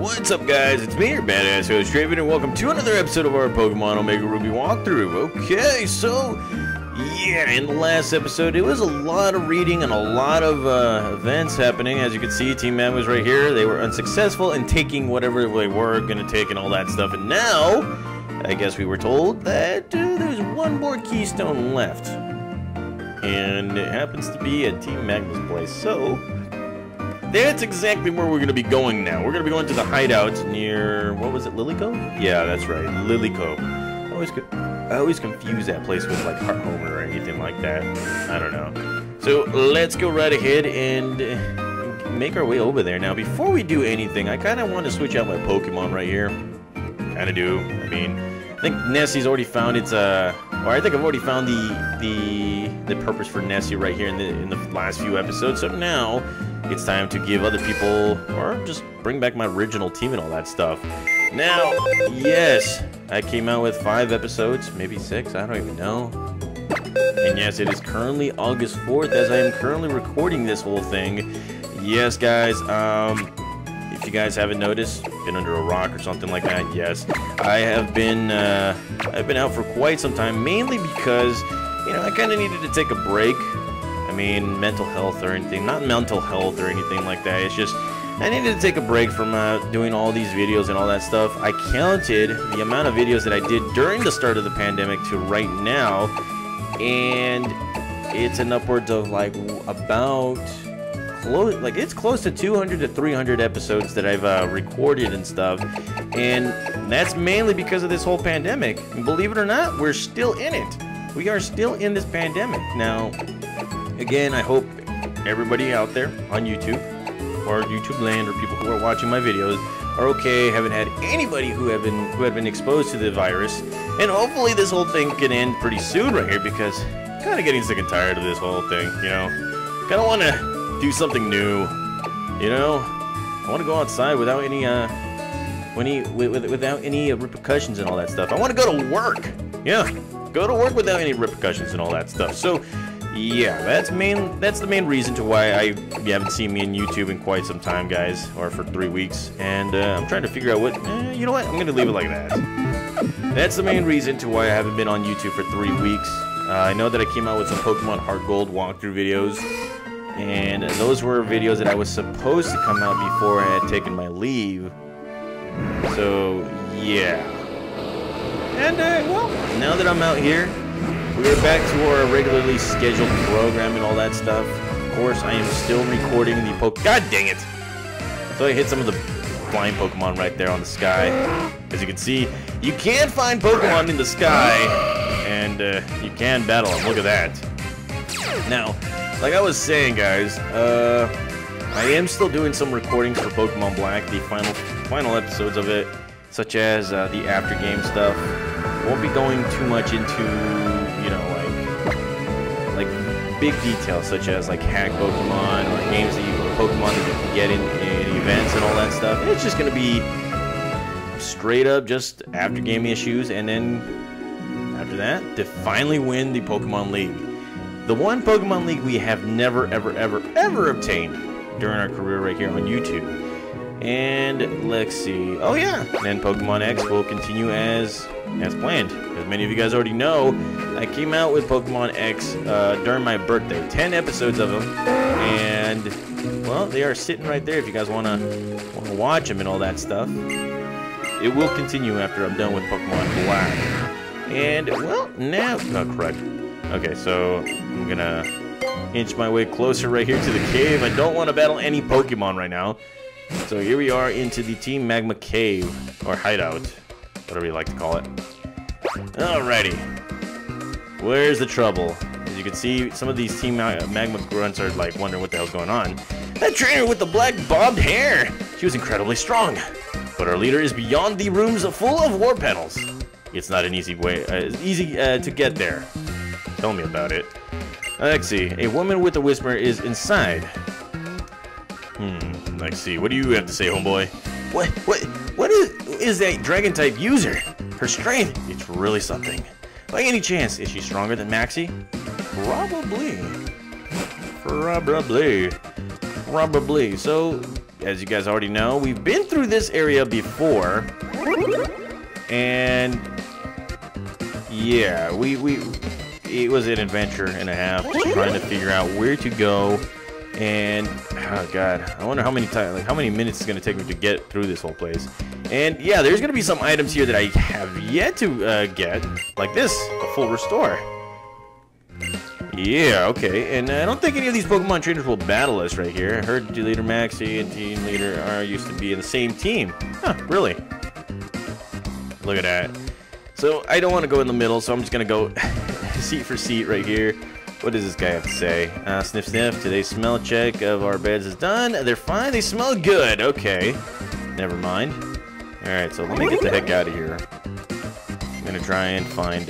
What's up, guys? It's me, your badass host, Draven, and welcome to another episode of our Pokemon Omega Ruby walkthrough. Okay, so, yeah, in the last episode, it was a lot of reading and a lot of events happening. As you can see, Team Magma was right here. They were unsuccessful in taking whatever they were going to take and all that stuff. And now, I guess we were told that there's one more keystone left. And it happens to be at Team Magma's place, so that's exactly where we're going to be going now. We're going to be going to the hideout near, what was it, Lilycove? Yeah, that's right, Lilycove. I always confuse that place with, like, Heartome or anything like that. I don't know. So let's go right ahead and make our way over there. Now, before we do anything, I kind of want to switch out my Pokemon right here. Kind of do. I mean, I think Nessie's already found its, or I think I've already found the purpose for Nessie right here in the last few episodes. So now it's time to give other people, or just bring back my original team and all that stuff. Now, yes, I came out with 5 episodes, maybe 6, I don't even know. And yes, it is currently August 4th as I am currently recording this whole thing. Yes, guys, if you guys haven't noticed, been under a rock or something like that, yes. I have been, I've been out for quite some time, mainly because, you know, I kind of needed to take a break. I mean, mental health or anything, not mental health or anything like that, it's just I needed to take a break from doing all these videos and all that stuff. I counted the amount of videos that I did during the start of the pandemic to right now, and it's an upwards of like close to 200 to 300 episodes that I've recorded and stuff, and that's mainly because of this whole pandemic. And believe it or not, we're still in it. We are still in this pandemic. Now, again, I hope everybody out there on YouTube or YouTube land or people who are watching my videos are okay. Haven't had anybody who have been exposed to the virus, and hopefully this whole thing can end pretty soon right here, because I'm kind of getting sick and tired of this whole thing, you know. Kind of want to do something new, you know. I want to go outside without any repercussions and all that stuff. I want to go to work. Yeah, go to work without any repercussions and all that stuff. So yeah, that's the main reason to why you haven't seen me on YouTube in quite some time, guys, or for 3 weeks. And I'm trying to figure out what, you know what, I'm gonna leave it like that. That's the main reason to why I haven't been on YouTube for 3 weeks. I know that I came out with some Pokemon Heart Gold walkthrough videos, and those were videos that I was supposed to come out before I had taken my leave. So yeah, and well, now that I'm out here, we're back to our regularly scheduled program and all that stuff. Of course, I am still recording the God dang it! So I hit some of the flying Pokemon right there on the sky. As you can see, you can find Pokemon in the sky, and you can battle them. Look at that. Now, like I was saying, guys, I am still doing some recordings for Pokemon Black, the final episodes of it, such as the after game stuff. Won't be going too much into, you know, like big details, such as like hack Pokemon or games that you Pokemon that you can get in events and all that stuff. It's just gonna be straight up just after game issues, and then after that, to finally win the Pokemon League, the one Pokemon League we have never ever obtained during our career right here on YouTube. And let's see. Oh yeah, and Pokemon X will continue as planned. As many of you guys already know, I came out with Pokemon X during my birthday, 10 episodes of them, and well, they are sitting right there if you guys wanna watch them and all that stuff. It will continue after I'm done with Pokemon Black. And well, now, oh crud. Okay, so I'm gonna inch my way closer right here to the cave. I don't want to battle any Pokemon right now. So here we are into the Team Magma cave, or hideout, whatever you like to call it. Alrighty, where's the trouble? As you can see, some of these Team Magma grunts are like wondering what the hell's going on. That trainer with the black bobbed hair! She was incredibly strong, but our leader is beyond the rooms full of war petals. It's not an easy way, to get there. Tell me about it. Lexi, a woman with a whisper is inside. Maxie, what do you have to say, homeboy? What is that Dragon-type user? Her strength, it's really something. By any chance, is she stronger than Maxie? Probably. So, as you guys already know, we've been through this area before. And yeah, it was an adventure and a half just trying to figure out where to go. And oh god, I wonder how many times, like how many minutes it's gonna take me to get through this whole place. And yeah, there's gonna be some items here that I have yet to get, like this, a full restore. Yeah, okay, and I don't think any of these Pokemon trainers will battle us right here. I heard Team Leader Maxie and Team Leader R used to be in the same team. Huh, really? Look at that. So I don't want to go in the middle, so I'm just gonna go seat for seat right here. What does this guy have to say? Sniff sniff, today's smell check of our beds is done. They're fine, they smell good. Okay, never mind. Alright, so let me get the heck out of here. I'm gonna try and find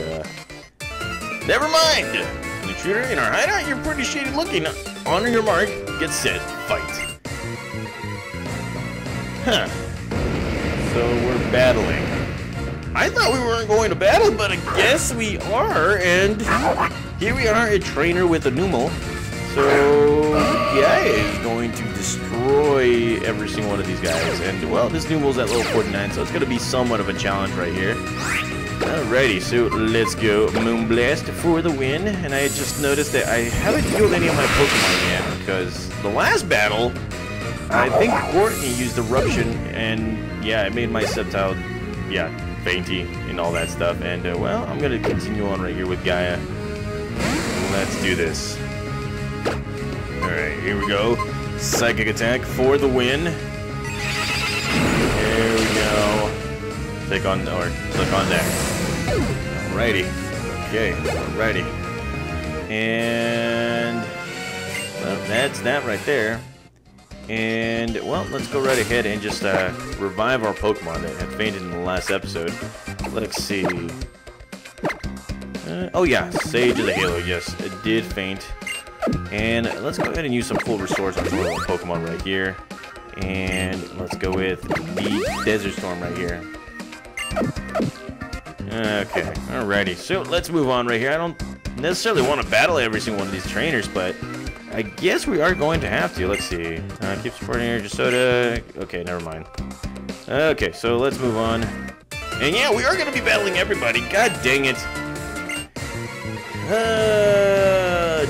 never mind! An intruder in our hideout? You're pretty shady looking. On your mark, get set, fight. Huh. So we're battling. I thought we weren't going to battle, but I guess we are, and here we are, a trainer with a Numel. So the guy is going to destroy every single one of these guys, and well, this Numel's at level 49, so it's going to be somewhat of a challenge right here. Alrighty, so let's go Moonblast for the win, and I just noticed that I haven't healed any of my Pokemon yet, because the last battle, I think Courtney used Eruption, and yeah, I made my Sceptile, yeah, fainty and all that stuff, and well, I'm going to continue on right here with Gaia. Let's do this. Alright, here we go. Psychic attack for the win. Here we go. Take on, or click on that. Alrighty. Okay, alrighty. And well, that's that right there. And well, let's go right ahead and just revive our Pokemon that had fainted in the last episode. Let's see. Oh yeah, Sage of the Halo, yes, it did faint. And let's go ahead and use some full resource on our Pokemon right here. And let's go with the Desert Storm right here. Okay, alrighty, so let's move on right here. I don't necessarily want to battle every single one of these trainers, but I guess we are going to have to. Let's see. Keep supporting your Jasoda. Okay, never mind. Okay, so let's move on. And yeah, we are going to be battling everybody. God dang it.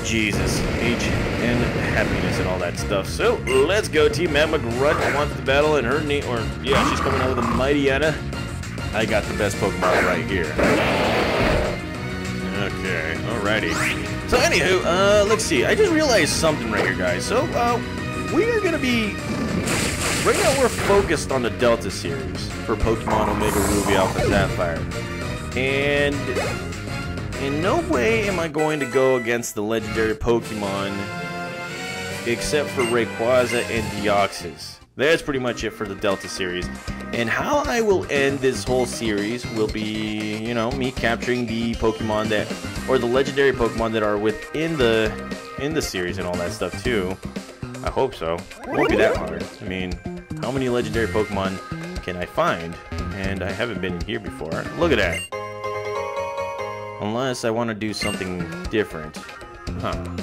Jesus. Age and happiness and all that stuff. So let's go. Team Magma wants the battle, and her name, or yeah, she's coming out with a Mightyena. I got the best Pokemon right here. Okay, alrighty. So anywho, let's see. I just realized something right here, guys. So, we are gonna be... Right now we're focused on the Delta series for Pokemon Omega Ruby Alpha Sapphire. And in no way am I going to go against the legendary Pokemon except for Rayquaza and Deoxys. That's pretty much it for the Delta series. And how I will end this whole series will be, you know, me capturing the Pokemon that, or the legendary Pokemon that are within the series and all that stuff too. I hope so. It won't be that hard. I mean, how many legendary Pokemon can I find? And I haven't been here before. Look at that. Unless I want to do something different. Huh.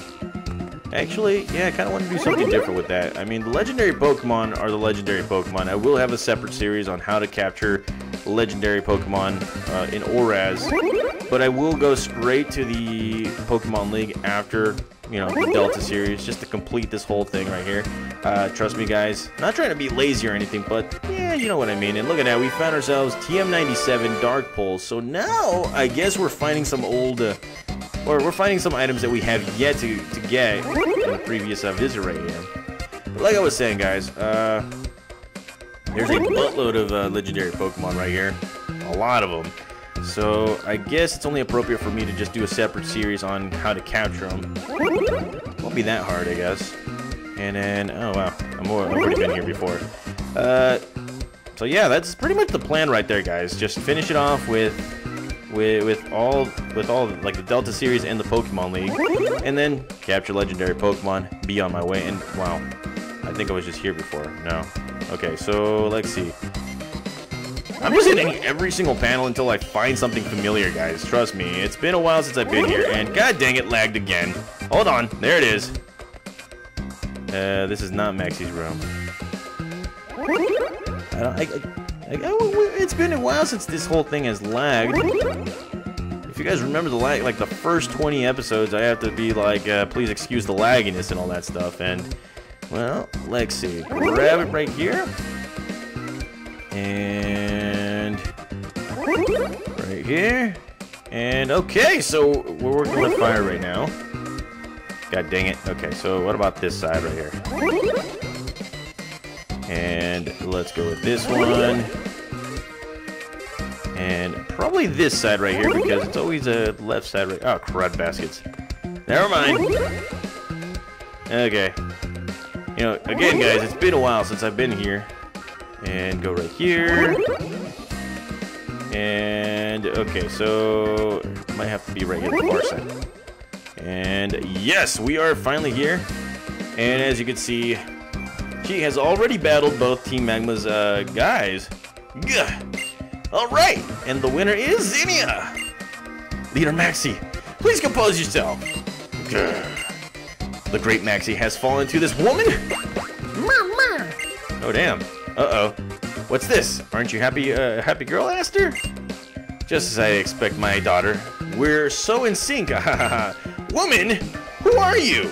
Actually, yeah, I kind of want to do something different with that. I mean, the legendary Pokemon are the legendary Pokemon. I will have a separate series on how to capture legendary Pokemon in Oraz, but I will go straight to the Pokemon League after, you know, the Delta series, just to complete this whole thing right here. Trust me, guys. Not trying to be lazy or anything, but yeah, you know what I mean. And look at that, we found ourselves TM97 Dark Pulse. So now, I guess we're finding some old... we're finding some items that we have yet to get in the previous visit right here. But like I was saying, guys, there's a buttload of legendary Pokemon right here. A lot of them. So I guess it's only appropriate for me to just do a separate series on how to capture them. Won't be that hard, I guess. And then, oh wow, I've already been here before. So yeah, that's pretty much the plan right there, guys. Just finish it off with all like the Delta series and the Pokemon League, and then capture legendary Pokemon, be on my way. And wow, I think I was just here before. No, okay, so let's see. I'm just hitting every single panel until I find something familiar, guys. Trust me, it's been a while since I've been here, and god dang it, lagged again. Hold on, there it is. This is not Maxie's room. It's been a while since this whole thing has lagged. If you guys remember the lag, like the first 20 episodes, I have to be like, please excuse the lagginess and all that stuff. And, well, let's see. Grab it right here. And right here. And okay, so we're working with fire right now. God dang it. Okay, so what about this side right here? And let's go with this one. And probably this side right here because it's always a left side right. Oh, crud baskets. Never mind. Okay. You know, again, guys, it's been a while since I've been here. And go right here. And okay, so might have to be right here at the far side. And yes, we are finally here. And as you can see, she has already battled both Team Magma's guys. Alright, and the winner is Zinnia! Leader Maxie, please compose yourself. The great Maxie has fallen to this woman? Mama. Oh damn. Uh-oh. What's this? Aren't you happy, happy girl, Aster? Just as I expect my daughter. We're so in sync, Woman, who are you?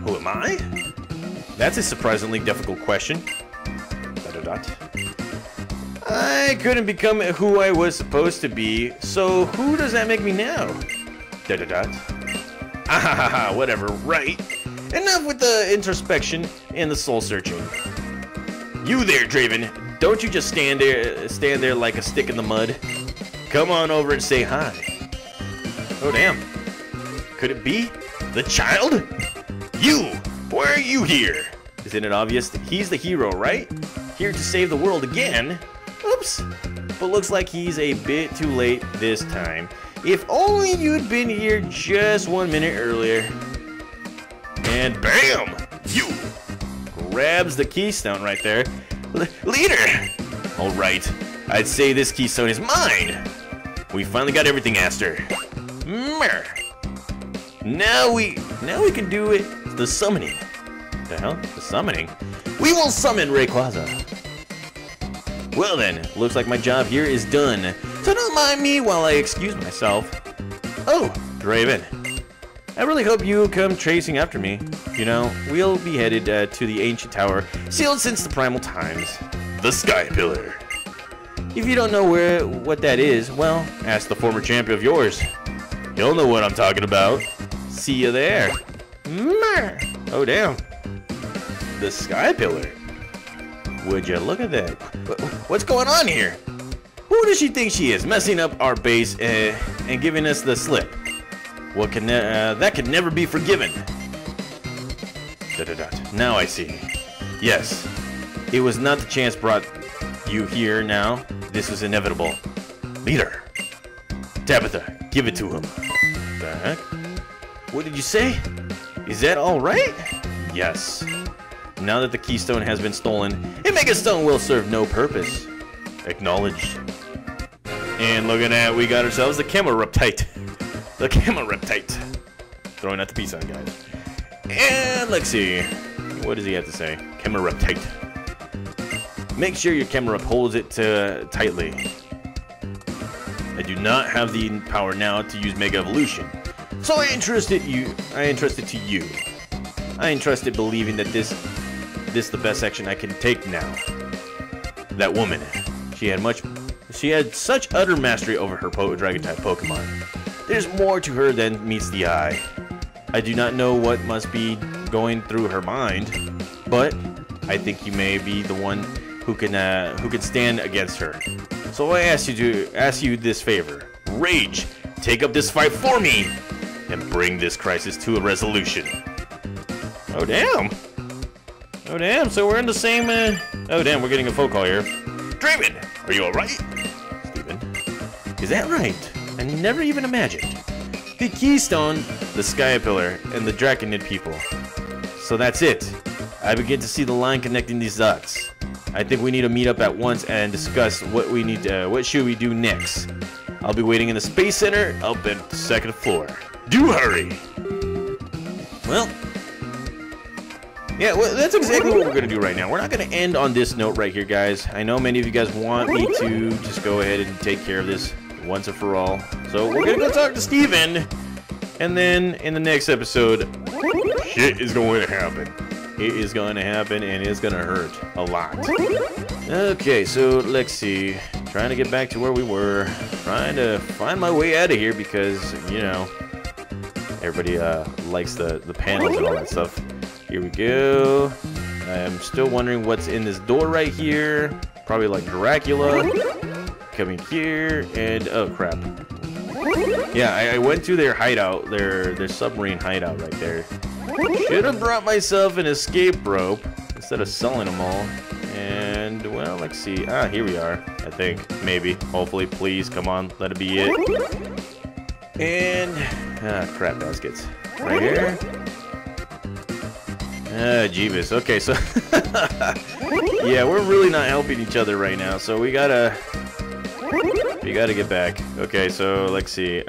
Who am I? That's a surprisingly difficult question. I couldn't become who I was supposed to be, so who does that make me now? Whatever, right? Enough with the introspection and the soul searching. You there, Draven. Don't you just stand there like a stick in the mud. Come on over and say hi. Oh, damn. Could it be? The child? You! Why are you here? Isn't it obvious that he's the hero, right? Here to save the world again? Oops. But looks like he's a bit too late this time. If only you'd been here just 1 minute earlier. And BAM! You! Grabs the keystone right there. Leader! Alright, I'd say this keystone is mine! We finally got everything, Aster. Now we can do it. The summoning. What the hell? The summoning? We will summon Rayquaza. Well then, looks like my job here is done. So don't mind me while I excuse myself. Oh, Draven. I really hope you come tracing after me. You know, we'll be headed to the ancient tower, sealed since the primal times. The Sky Pillar. If you don't know what that is, well, ask the former champion of yours. He'll know what I'm talking about. See you there. Oh, damn. The Sky Pillar. Would you look at that? What's going on here? Who does she think she is, messing up our base and giving us the slip? What can that can never be forgiven. Now I see. Yes, it was not the chance brought you here. Now this was inevitable. Leader, Tabitha, give it to him. The heck? What did you say? Is that all right? Yes. Now that the keystone has been stolen, a Megastone will serve no purpose. Acknowledged. And look at that, we got ourselves the Cameruptite. The Cameruptite. Throwing out the peace sign, guys. And let's see. What does he have to say? Cameruptite. Make sure your Camerupt holds it tightly. I do not have the power now to use Mega Evolution. So I entrust it to you. I entrust it believing that this the best action I can take now. That woman. She had such utter mastery over her Dragon-type Pokemon. There's more to her than meets the eye. I do not know what must be going through her mind, but I think you may be the one who can stand against her. So I ask you this favor. Rage, take up this fight for me, and bring this crisis to a resolution. Oh damn! Oh damn! So we're in the same. Oh damn! We're getting a phone call here. Draven, are you all right? Steven, is that right? I never even imagined. The Keystone, the Sky Pillar, and the Draconid people. So that's it. I begin to see the line connecting these dots. I think we need to meet up at once and discuss what we need. What should we do next? I'll be waiting in the Space Center up at the second floor. Do hurry! Well, Yeah, well, that's exactly what we're going to do right now. We're not going to end on this note right here, guys. I know many of you guys want me to just go ahead and take care of this once and for all. So we're going to go talk to Steven. And then in the next episode, shit is going to happen. It is going to happen, and it's going to hurt a lot. Okay, so let's see. Trying to get back to where we were. Trying to find my way out of here because, you know, everybody likes the panels and all that stuff. Here we go. I'm still wondering what's in this door right here. Probably like Dracula. Coming here, and oh crap. Yeah, I went to their hideout, their submarine hideout right there. Should have brought myself an escape rope instead of selling them all. And, well, let's see. Ah, here we are, I think. Maybe. Hopefully. Please, come on. Let it be it. And, ah, crap baskets. Right here. Ah, Jeebus. Okay, so yeah, we're really not helping each other right now, so we gotta get back. Okay, so let's see.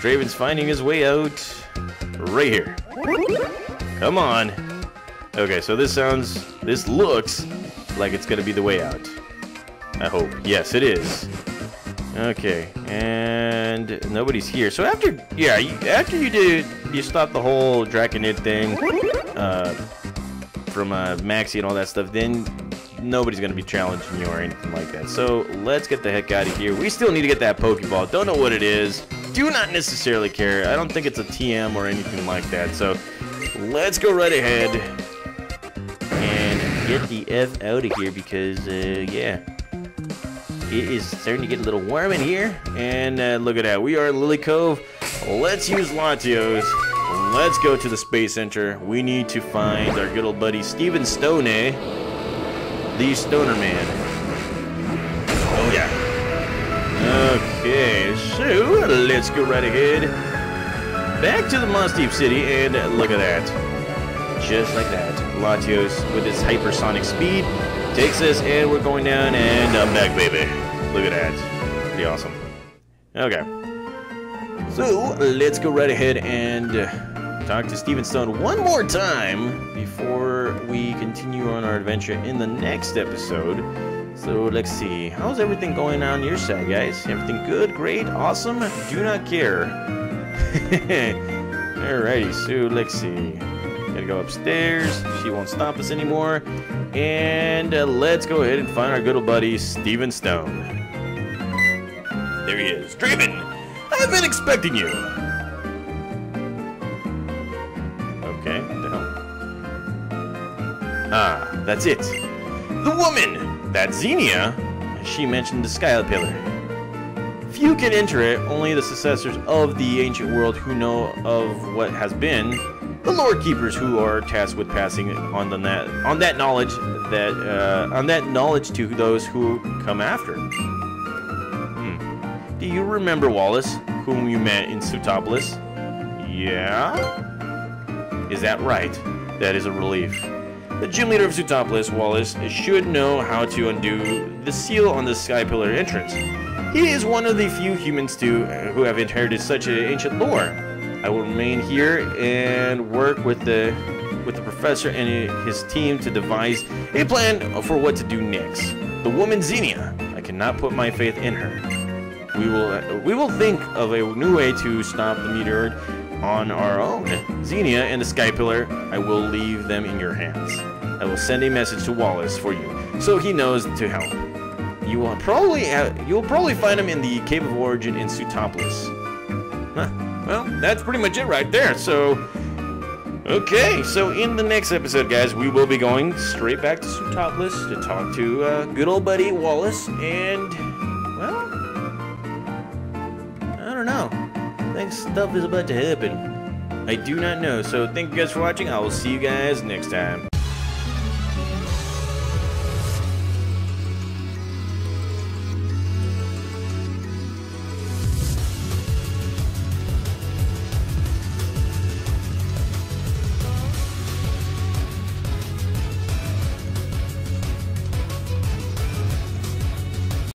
Draven's finding his way out right here. Come on. Okay, so this looks like it's gonna be the way out. I hope. Yes, it is. Okay, and nobody's here. So after you stopped the whole Draconid thing from Maxie and all that stuff, then nobody's gonna be challenging you or anything like that. So let's get the heck out of here. We still need to get that Pokeball. Don't know what it is. Do not necessarily care. I don't think it's a TM or anything like that. So let's go right ahead and get the F out of here because yeah. It is starting to get a little warm in here, and look at that. We are Lilycove. Let's use Latios. Let's go to the Space Center. We need to find our good old buddy Steven Stone, the Stoner Man. Oh yeah. Okay, so let's go right ahead back to the Mossdeep City, and look at that. Just like that, Latios with his hypersonic speed takes us, and we're going down, and I'm back, baby. Look at that. Pretty awesome. Okay. So, let's go right ahead and talk to Steven Stone one more time before we continue on our adventure in the next episode. So, let's see. How's everything going on your side, guys? Everything good? Great? Awesome? Do not care. Alrighty, so let's see. Gotta go upstairs. She won't stop us anymore. And let's go ahead and find our good old buddy, Steven Stone. There he is. Draven, I've been expecting you. Okay, what the hell? Ah, that's it. The woman, that's Xenia. She mentioned the Sky Pillar. Few can enter it, only the successors of the ancient world who know of what has been. The Lord Keepers who are tasked with passing on that knowledge to those who come after. Do you remember Wallace, whom you met in Sootopolis? Yeah? Is that right? That is a relief. The gym leader of Sootopolis, Wallace, should know how to undo the seal on the Sky Pillar entrance. He is one of the few humans who have inherited such an ancient lore. I will remain here and work with the professor and his team to devise a plan for what to do next. The woman Xenia, I cannot put my faith in her. We will think of a new way to stop the meteor on our own. Xenia and the Sky Pillar, I will leave them in your hands. I will send a message to Wallace for you, so he knows to help. You'll probably find him in the Cave of Origin in Sootopolis. Huh. Well, that's pretty much it right there. So, okay. So in the next episode, guys, we will be going straight back to Sootopolis to talk to good old buddy Wallace. And, well, I don't know. I think stuff is about to happen. I do not know. So thank you guys for watching. I will see you guys next time.